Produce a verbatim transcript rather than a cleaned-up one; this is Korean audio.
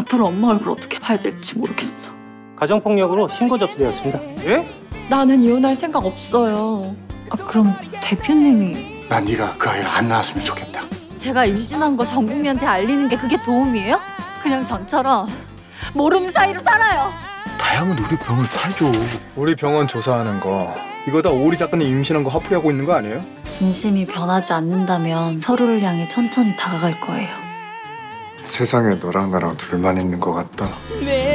앞으로 엄마 얼굴 어떻게 봐야 될지 모르겠어. 가정폭력으로 신고 접수되었습니다. 예? 나는 이혼할 생각 없어요. 아, 그럼 대표님이... 난 네가 그 아이를 안 낳았으면 좋겠다. 제가 임신한 거 전 국민한테 알리는 게 그게 도움이에요? 그냥 전처럼 모르는 사이로 살아요. 다양한 우리 병을 팔죠. 우리 병원 조사하는 거 이거 다 오리 작가님 임신한 거 화풀이하고 있는 거 아니에요? 진심이 변하지 않는다면 서로를 향해 천천히 다가갈 거예요. 세상에 너랑 나랑 둘만 있는 것 같다. 네.